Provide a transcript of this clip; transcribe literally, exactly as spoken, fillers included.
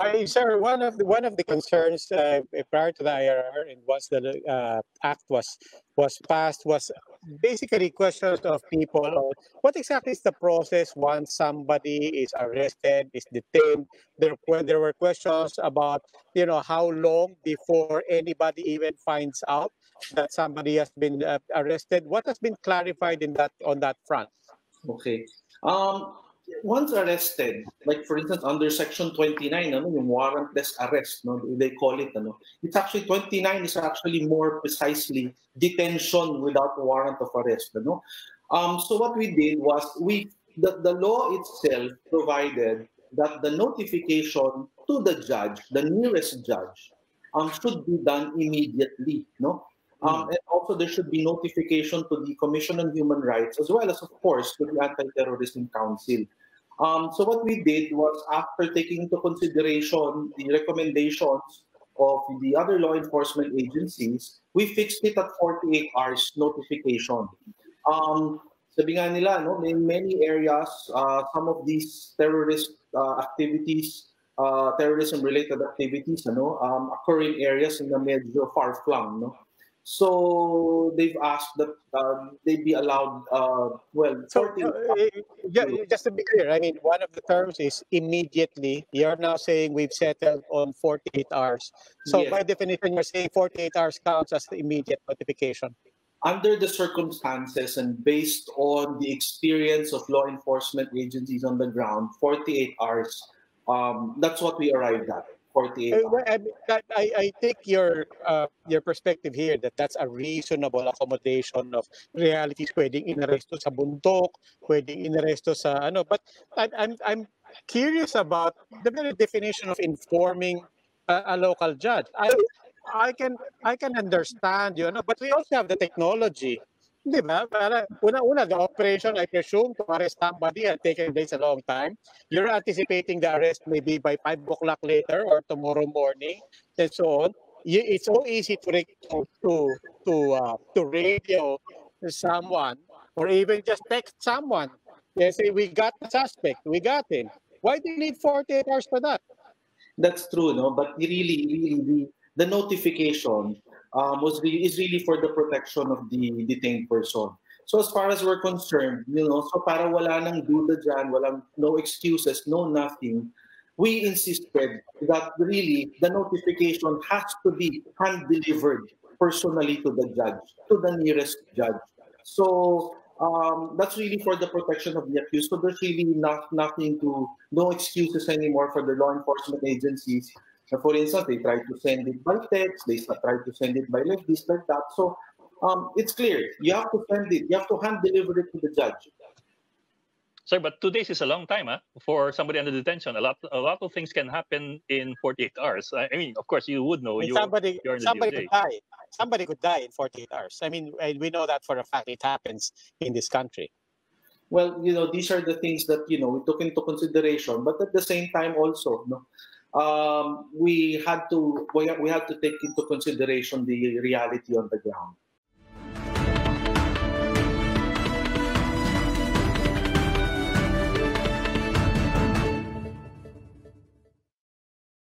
I, sir, one of the one of the concerns uh, prior to the I R R and once the uh, act was was passed was basically questions of people on what exactly is the process once somebody is arrested, is detained. There there were questions about you know how long before anybody even finds out that somebody has been uh, arrested. What has been clarified in that on that front? Okay. Um. Once arrested, like for instance under Section twenty-nine, ano, yung warrantless arrest, no, they call it. Ano, it's actually twenty-nine is actually more precisely detention without a warrant of arrest. Ano. Um, so what we did was we the, the law itself provided that the notification to the judge, the nearest judge, um, should be done immediately. No. Um, and also, there should be notification to the Commission on Human Rights, as well as, of course, to the Anti-Terrorism Council. Um, so what we did was, after taking into consideration the recommendations of the other law enforcement agencies, we fixed it at forty-eight hours notification. Um, sabi nga nila, no, in many areas, uh, some of these terrorist uh, activities, uh, terrorism-related activities, ano, um, occur in areas in the medyo far-flung, no? So they've asked that um, they be allowed, uh, well, so, uh, just to be clear, I mean, one of the terms is immediately. You're now saying we've settled on forty-eight hours. So yes. By definition, you're saying forty-eight hours counts as the immediate notification. Under the circumstances and based on the experience of law enforcement agencies on the ground, forty-eight hours, um, that's what we arrived at. I, I, I take your uh, your perspective here that that's a reasonable accommodation of realities. Pwedeng inaresto sa bundok, pwedeng inaresto sa ano. But I, I'm I'm curious about the very definition of informing uh, a local judge. I I can I can understand you know, but we also have the technology. Di ba? Una-una, the operation, I presume, to arrest somebody had taken place a long time. You're anticipating the arrest maybe by five o'clock later or tomorrow morning, and so on. It's so easy to to to, uh, to radio someone or even just text someone. They say, we got the suspect, we got him. Why do you need forty-eight hours for that? That's true, no? But really, really, the, the notification... Um, was really, is really for the protection of the detained person. So as far as we're concerned, you know, so para wala nang duda dyan, walang, no excuses, no nothing, we insisted that really the notification has to be hand-delivered personally to the judge, to the nearest judge. So um, that's really for the protection of the accused. So there's really not, nothing to, no excuses anymore for the law enforcement agencies. For instance, they try to send it by text, they try to send it by like this, like that. So um, it's clear. You have to send it. You have to hand-deliver it to the judge. Sorry, but two days is a long time huh? for somebody under detention. A lot a lot of things can happen in forty-eight hours. I mean, of course, you would know. You, somebody you're somebody could die. Somebody could die in forty-eight hours. I mean, we know that for a fact. It happens in this country. Well, you know, these are the things that, you know, we took into consideration. But at the same time also, no, Um, we had to we had to take into consideration the reality on the ground.